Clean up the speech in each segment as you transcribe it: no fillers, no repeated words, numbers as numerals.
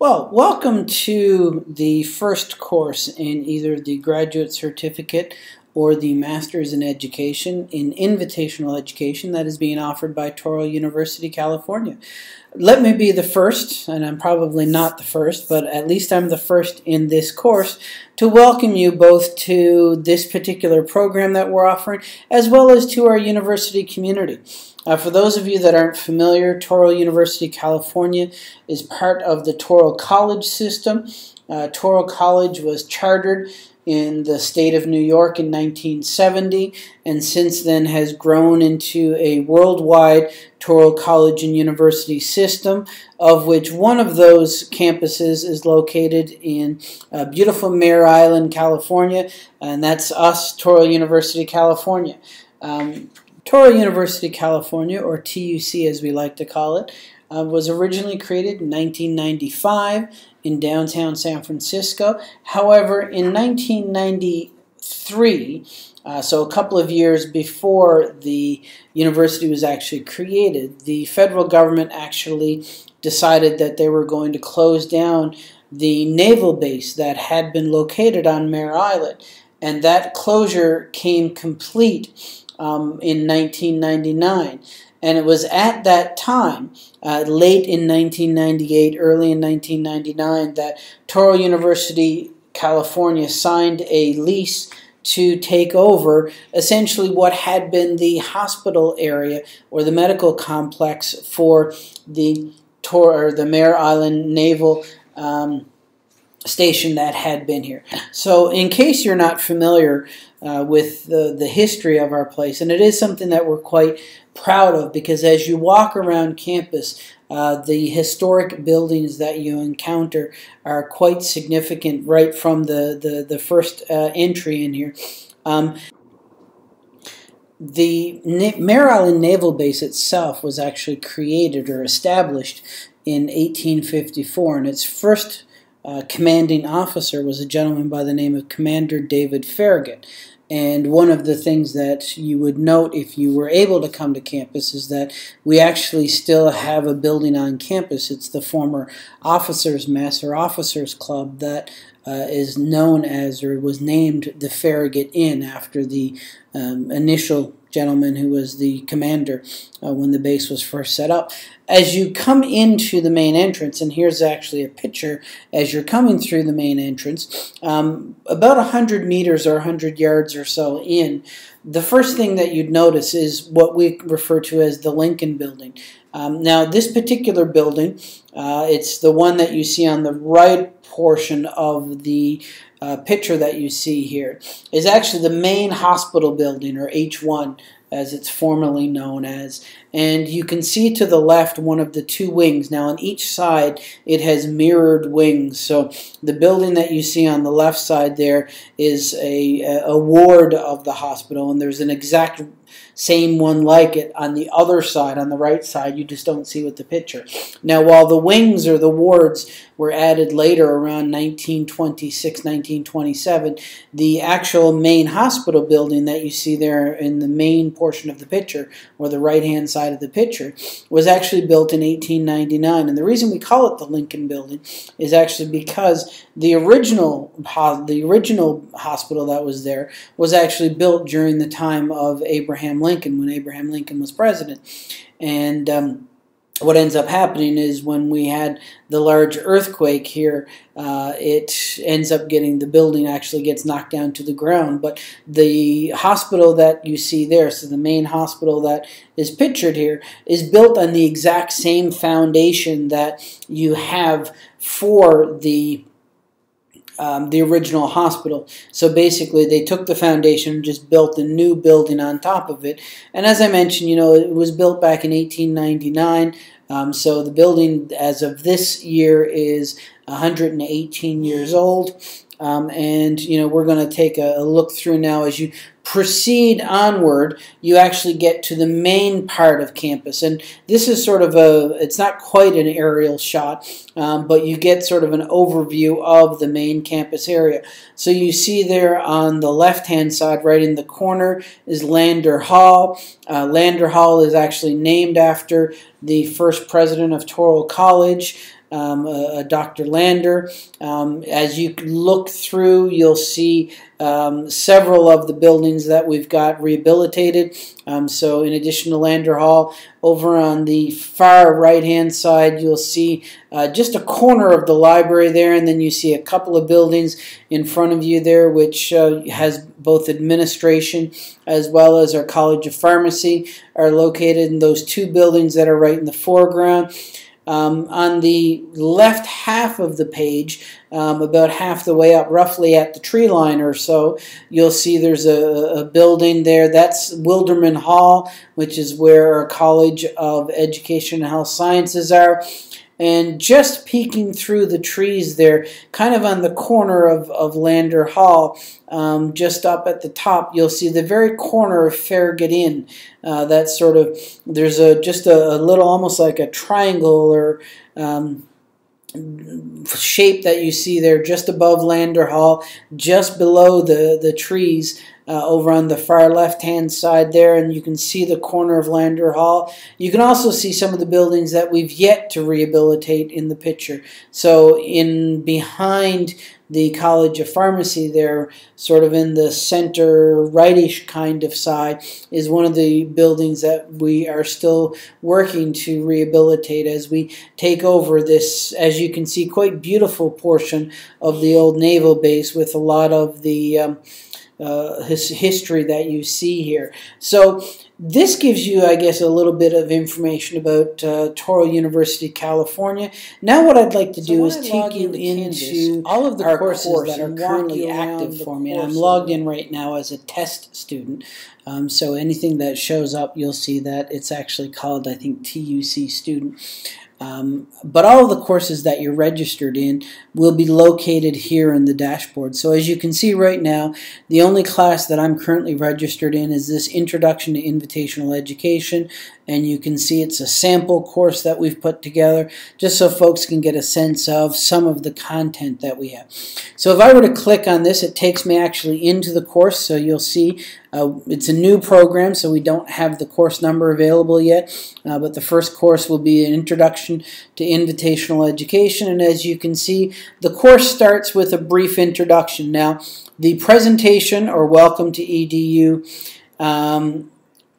Well, welcome to the first course in either the Graduate Certificate or the Master's in Education in Invitational Education that is being offered by Touro University, California. Let me be the first, and I'm probably not the first, but at least I'm the first in this course, to welcome you both to this particular program that we're offering, as well as to our university community. For those of you that aren't familiar, Touro University California is part of the Touro College system. Touro College was chartered in the state of New York in 1970, and since then has grown into a worldwide Touro College and University system, of which one of those campuses is located in beautiful Mare Island, California, and that's us, Touro University California. Touro University California, or TUC as we like to call it, was originally created in 1995 in downtown San Francisco. However, in 1993, so a couple of years before the university was actually created, the federal government actually decided that they were going to close down the naval base that had been located on Mare Island, and that closure came complete in 1999. And it was at that time, late in 1998, early in 1999, that Touro University, California signed a lease to take over essentially what had been the hospital area or the medical complex for the Mare Island Naval Station that had been here. So in case you're not familiar with the history of our place, and it is something that we're quite proud of, because as you walk around campus, the historic buildings that you encounter are quite significant right from the first entry in here. The Mare Island Naval Base itself was actually created or established in 1854, and its first commanding officer was a gentleman by the name of Commander David Farragut. And one of the things that you would note if you were able to come to campus is that we actually still have a building on campus. It's the former Master Officers Club that is known as, or was named, the Farragut Inn after the initial gentleman who was the commander when the base was first set up. As you come into the main entrance, and here's actually a picture as you're coming through the main entrance, about 100 meters or 100 yards or so in, the first thing that you'd notice is what we refer to as the Lincoln Building. Now this particular building, it's the one that you see on the right portion of the picture that you see here, is actually the main hospital building, or H1 as it's formerly known as, and you can see to the left one of the two wings. Now on each side it has mirrored wings, so the building that you see on the left side there is a ward of the hospital, and there's an exact same one like it on the other side, on the right side. You just don't see with the picture. Now while the wings or the wards were added later around 1926, 1927, the actual main hospital building that you see there in the main portion of the picture, or the right hand side of the picture, was actually built in 1899. And the reason we call it the Lincoln Building is actually because the original hospital that was there was actually built during the time of Abraham Lincoln, when Abraham Lincoln was president. And what ends up happening is when we had the large earthquake here, it ends up getting, the building actually gets knocked down to the ground. But the hospital that you see there, so the main hospital that is pictured here, is built on the exact same foundation that you have for the original hospital. So basically they took the foundation and just built a new building on top of it. And as I mentioned, you know, it was built back in 1899, so the building as of this year is 118 years old. And you know, we're going to take a look through now. As you proceed onward, you actually get to the main part of campus, and this is sort of it's not quite an aerial shot, but you get sort of an overview of the main campus area. So you see there on the left hand side, right in the corner, is Lander Hall. Lander Hall is actually named after the first president of Touro College. Dr. Lander. As you look through, you'll see several of the buildings that we've got rehabilitated. So in addition to Lander Hall, over on the far right-hand side, you'll see just a corner of the library there, and then you see a couple of buildings in front of you there, which has both administration as well as our College of Pharmacy are located in those two buildings that are right in the foreground. On the left half of the page, about half the way up, roughly at the tree line or so, you'll see there's a building there. That's Wilderman Hall, which is where our College of Education and Health Sciences are. And just peeking through the trees there, kind of on the corner of Lander Hall, just up at the top, you'll see the very corner of Farragut Inn. That sort of, there's just a little, almost like a triangle or shape that you see there just above Lander Hall, just below the trees over on the far left-hand side there, and you can see the corner of Lander Hall. You can also see some of the buildings that we've yet to rehabilitate in the picture. So in behind the College of Pharmacy there, sort of in the center rightish kind of side, is one of the buildings that we are still working to rehabilitate as we take over this, as you can see, quite beautiful portion of the old naval base with a lot of the history that you see here. So this gives you, I guess, a little bit of information about Touro University, California. Now what I'd like to do is take you into all of the courses that are currently active for me. And I'm logged in right now as a test student. So anything that shows up, you'll see that it's actually called, I think, TUC student. But all of the courses that you're registered in will be located here in the dashboard. So as you can see right now, the only class that I'm currently registered in is this Introduction to Invitational Education, and you can see it's a sample course that we've put together just so folks can get a sense of some of the content that we have. So if I were to click on this, it takes me actually into the course, so you'll see it's a new program, so we don't have the course number available yet, but the first course will be an Introduction to Invitational Education, and as you can see, the course starts with a brief introduction. Now, the presentation, or Welcome to EDU,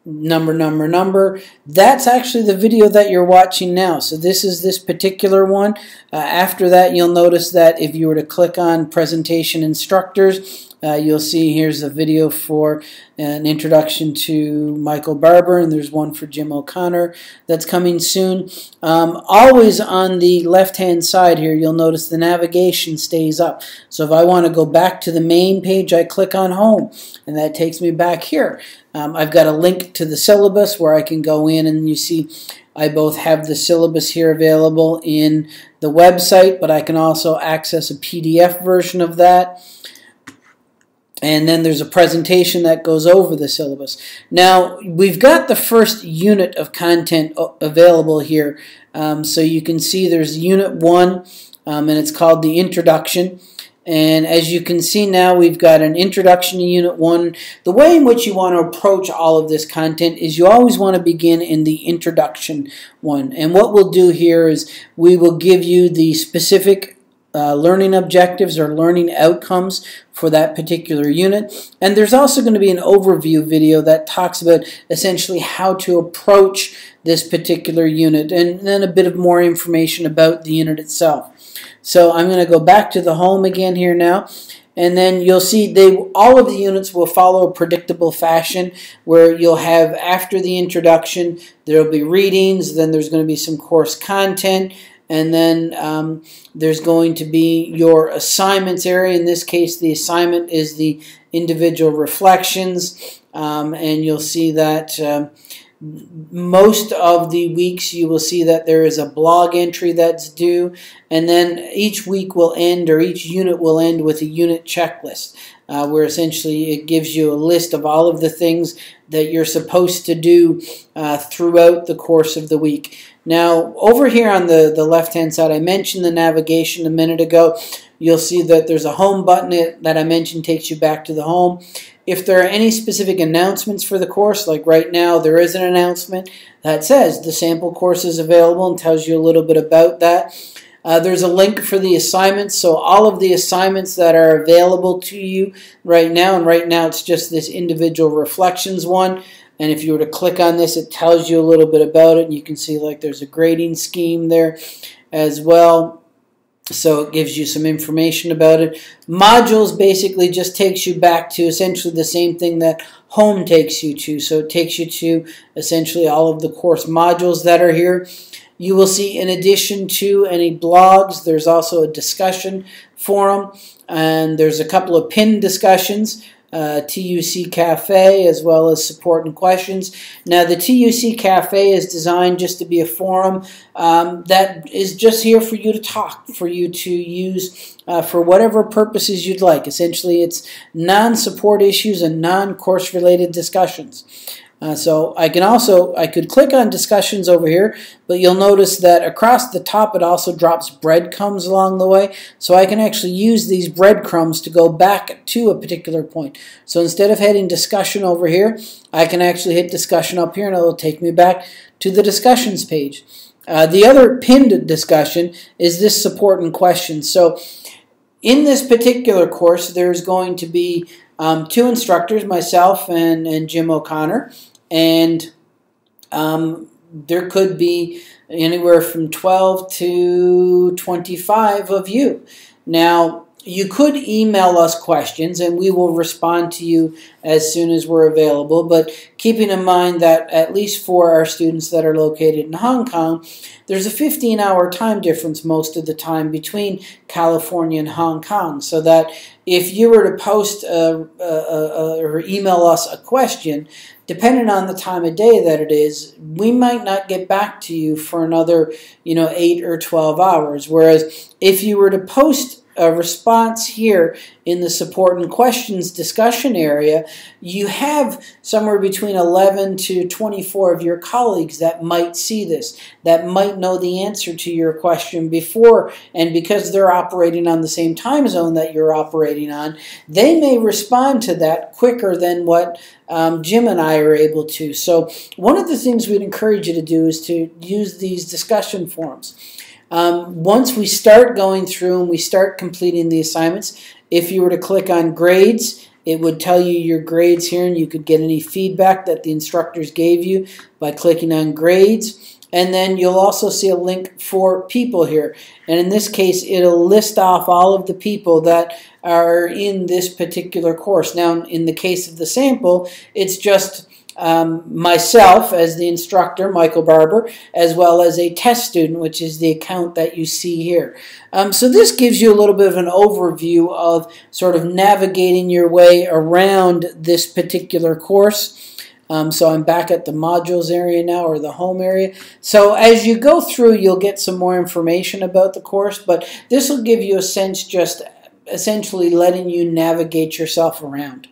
number, that's actually the video that you're watching now. So this is this particular one. After that, you'll notice that if you were to click on Presentation Instructors, you'll see here's a video for an introduction to Michael Barbour, and there's one for Jim O'Connor that's coming soon. Always on the left-hand side here, you'll notice the navigation stays up. So if I want to go back to the main page, I click on Home, and that takes me back here. I've got a link to the syllabus where I can go in, and you see I both have the syllabus here available in the website, but I can also access a PDF version of that. And then there's a presentation that goes over the syllabus. Now, we've got the first unit of content available here. So you can see there's Unit 1, and it's called the Introduction. And as you can see now, we've got an introduction to Unit 1. The way in which you want to approach all of this content is you always want to begin in the introduction one. And what we'll do here is we will give you the specific learning objectives or learning outcomes for that particular unit. And there's also going to be an overview video that talks about essentially how to approach this particular unit, and then a bit of more information about the unit itself. So I'm going to go back to the home again here now. And then you'll see all of the units will follow a predictable fashion where you'll have, after the introduction, there'll be readings, then there's going to be some course content, and then there's going to be your assignments area. In this case, the assignment is the individual reflections, and you'll see that most of the weeks you will see that there is a blog entry that's due, and then each week will end, or each unit will end, with a unit checklist where essentially it gives you a list of all of the things that you're supposed to do throughout the course of the week. Now, over here on the left-hand side, I mentioned the navigation a minute ago. You'll see that there's a home button that I mentioned takes you back to the home. If there are any specific announcements for the course, like right now there is an announcement that says the sample course is available and tells you a little bit about that. There's a link for the assignments, so all of the assignments that are available to you right now, and right now it's just this individual reflections one, and if you were to click on this, it tells you a little bit about it, and you can see like there's a grading scheme there as well, so it gives you some information about it. Modules basically just takes you back to essentially the same thing that home takes you to, so it takes you to essentially all of the course modules that are here. You will see, in addition to any blogs, there's also a discussion forum, and there's a couple of pinned discussions, TUC Cafe, as well as support and questions. Now, the TUC Cafe is designed just to be a forum that is just here for you to talk, for you to use for whatever purposes you'd like. Essentially, it's non-support issues and non-course-related discussions. So I could click on discussions over here, but you'll notice that across the top it also drops breadcrumbs along the way, so I can actually use these breadcrumbs to go back to a particular point. So instead of hitting discussion over here, I can actually hit discussion up here and it'll take me back to the discussions page. The other pinned discussion is this support and questions. So in this particular course there's going to be two instructors, myself and Jim O'Connor, and there could be anywhere from 12 to 25 of you. Now, you could email us questions and we will respond to you as soon as we're available, but keeping in mind that at least for our students that are located in Hong Kong, there's a 15-hour time difference most of the time between California and Hong Kong, so that if you were to post or email us a question, depending on the time of day that it is, we might not get back to you for another 8 or 12 hours, whereas if you were to post a response here in the support and questions discussion area, you have somewhere between 11 to 24 of your colleagues that might see this, that might know the answer to your question before, and because they're operating on the same time zone that you're operating on, they may respond to that quicker than what Jim and I are able to. So one of the things we'd encourage you to do is to use these discussion forums. Once we start going through and we start completing the assignments, if you were to click on grades, it would tell you your grades here, and you could get any feedback that the instructors gave you by clicking on grades. And then you'll also see a link for people here, and in this case it'll list off all of the people that are in this particular course. Now, in the case of the sample, it's just myself as the instructor, Michael Barbour, as well as a test student, which is the account that you see here. So this gives you a little bit of an overview of sort of navigating your way around this particular course. So I'm back at the modules area now, or the home area. So as you go through, you'll get some more information about the course, but this will give you a sense, just essentially letting you navigate yourself around.